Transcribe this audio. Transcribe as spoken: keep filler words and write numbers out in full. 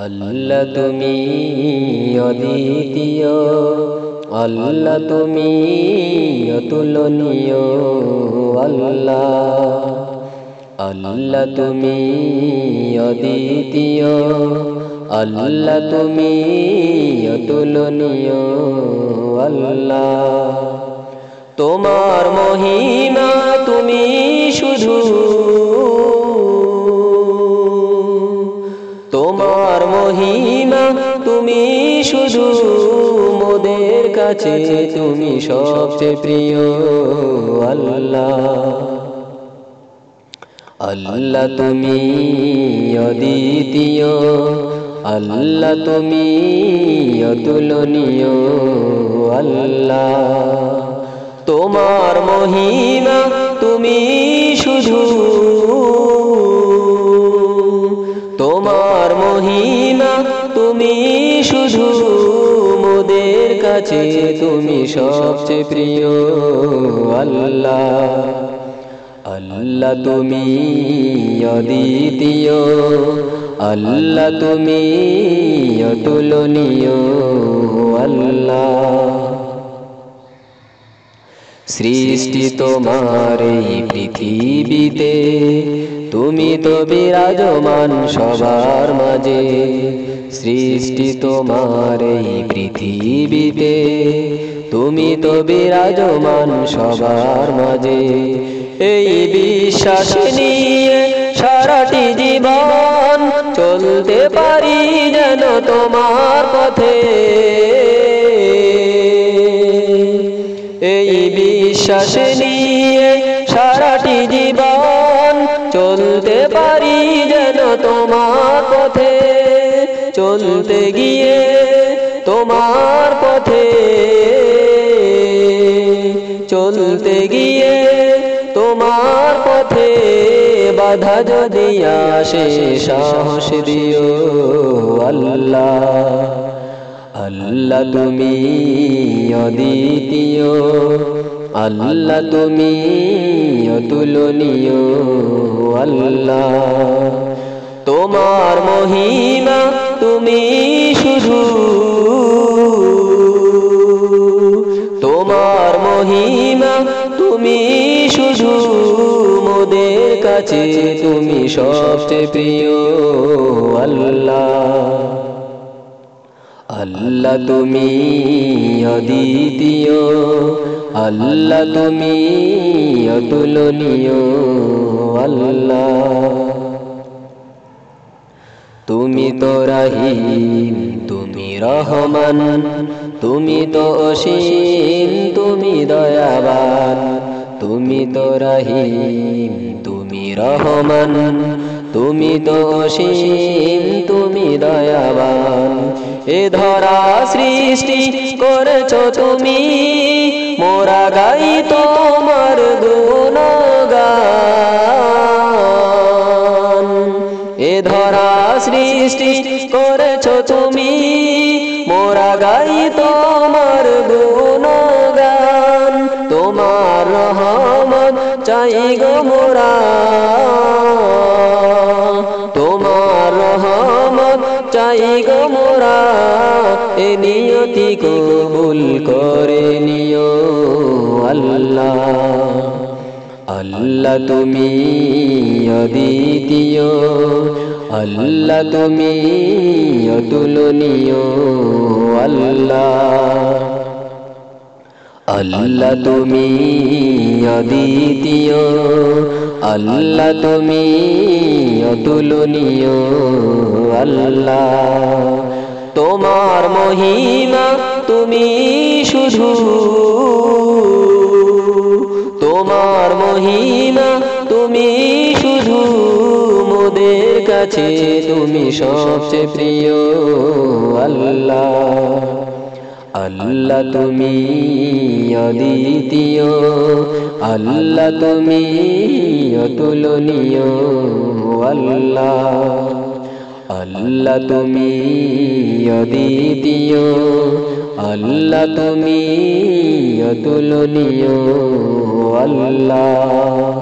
अल्लाह तुमी अद्वितीय, अल्लाह तुमी अतुलनीय। अल्लाह अल्लाह तुमी अद्वितीय, अल्लाह तुमी अतुलनीय। अल्लाह तोमार महिमा तुमी शुधु, तोमार महिमा तुमी शुधु। मोदेर काछे तुमी सबचेये प्रिय अल्लाह। अल्लाह तुमी अद्वितीय, अल्लाह तुमी अतुलनीय। अल्लाह तोमार महिमा तुमी शुधु, तोमार महिमा तुमी शुधु। मोदेर काछे तुमी सबचेये प्रिय अल्लाह। अल्लाह तुमी अद्वितीय, अल्लाह तुमी अतुलनीय। अल्लाह सृष्टि तोमार एई पृथिवीते, तुमी तो विराजमान सबार माझे। सृष्टि तोमार एई पृथिवीते, तुमी तो विराजमान सबार माझे। एई विश्वास निये साराटी जीवन चलते पारी जेन तोमार पथे। एई विश्वास निये साराटी जीवन चलते पारी जेन तोमार पथे। चलते गिये तोमार पथे, चलते गिये तोमार पथे। बाधा जदि आसे साहस दिओ अल्लाह। अल्लाह तुमी अद्वितीय, अल्लाह तुमी अतुलनीय। अल्लाह तोमार महिमा तुमी शुधु, तोमार महिमा तुमी शुधु। मोदेर काछे तुमी सबचेये प्रिय अल्लाह। अल्लाह तुमी अद्वितीय, अल्लाह तुमी अतुलनीय। अल्लाह तुमी तो रहीम, तुमी रहमान। तुमी तो असीम, तुमी दयावान। तुमी तो रहीम, तुमी रहमान। तुमी तो असीम, तुमी दयावान। ए धरा सृष्टि करेছো तुमी, मोरा गाई तोमार गुणगान। ए धरा सृष्टि करेছো तुमी, मोरा गाई तोमार गुणगान। तोमार रहमत चाहि गो मोरा, तोमार रहमत चाहि गो मोरा। ए नियति कबूल करे नियो अल्लाह। अल्लाह तुमी अद्वितीय, अल्लाह तुमी अतुलनीय। अल्लाह अल्लाह तुमी अद्वितीय, अल्लाह तुमी अतुलनीय। अल्लाह तोमार महिमा तुमी शुधु, तोमार महिमा तुमी शुधु। मोदेर काछे तुमी सबचेये प्रिय अल्लाह। अल्लाह तुमी अद्वितीय, अल्लाह तुमी अतुलनीय। अल्लाह अल्लाह तुमी अद्वितीय, अल्लाह तुमी अतुलनीय। अल्लाह।